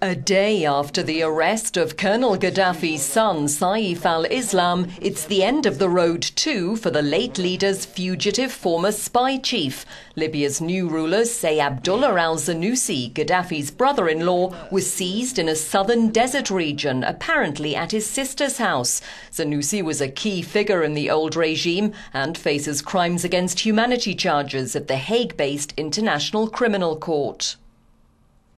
A day after the arrest of Colonel Gaddafi's son, Saif al-Islam, it's the end of the road too for the late leader's fugitive former spy chief. Libya's new ruler, Saif Abdullah al-Senussi, Gaddafi's brother-in-law, was seized in a southern desert region, apparently at his sister's house. Senussi was a key figure in the old regime and faces crimes against humanity charges at the Hague-based International Criminal Court.